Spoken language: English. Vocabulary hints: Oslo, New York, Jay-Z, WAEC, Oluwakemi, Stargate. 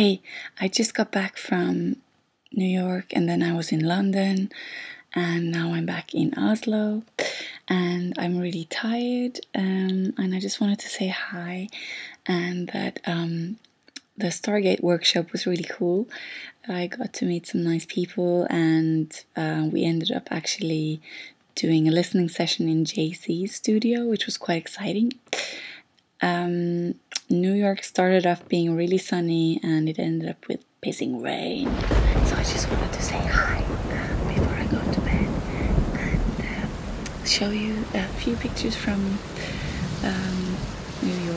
hey, I just got back from New York, and then I was in London, and now I'm back in Oslo, and I'm really tired, and I just wanted to say hi, and that the Stargate workshop was really cool. I got to meet some nice people, and we ended up actually doing a listening session in Jay-Z's studio, which was quite exciting. New York started off being really sunny, and it ended up with pissing rain. So I just wanted to say hi before I go to bed, and show you a few pictures from New York.